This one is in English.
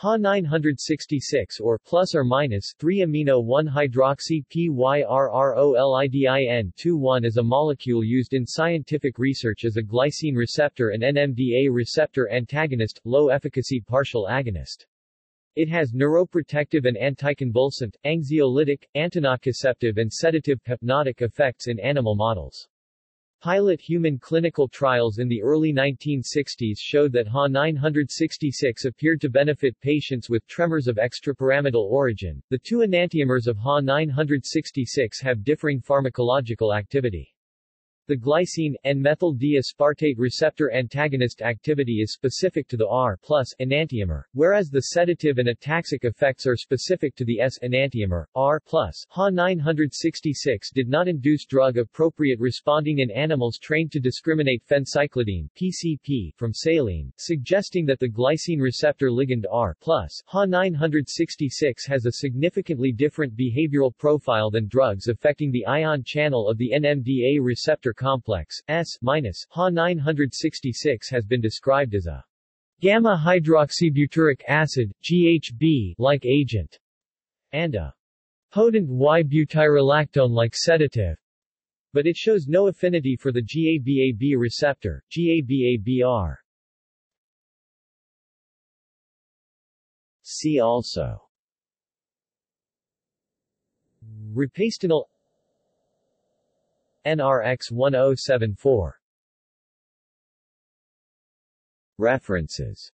HA-966 or plus or minus 3-amino-1-hydroxy-pyrrolidin-2-one is a molecule used in scientific research as a glycine receptor and NMDA receptor antagonist, low-efficacy partial agonist. It has neuroprotective and anticonvulsant, anxiolytic, antinociceptive and sedative hypnotic effects in animal models. Pilot human clinical trials in the early 1960s showed that HA-966 appeared to benefit patients with tremors of extrapyramidal origin. The two enantiomers of HA-966 have differing pharmacological activity. The glycine, N-methyl-D-aspartate receptor antagonist activity is specific to the R+ enantiomer, whereas the sedative and ataxic effects are specific to the S enantiomer, R+. HA-966 did not induce drug-appropriate responding in animals trained to discriminate phencyclidine (PCP) from saline, suggesting that the glycine receptor ligand R+. HA-966 has a significantly different behavioral profile than drugs affecting the ion channel of the NMDA receptor complex, S-. HA-966 has been described as a gamma-hydroxybutyric acid, GHB-like agent, and a potent Y-butyrolactone-like sedative, but it shows no affinity for the GABAB receptor, GABABR. See also Rapastinol, NRX 1074. References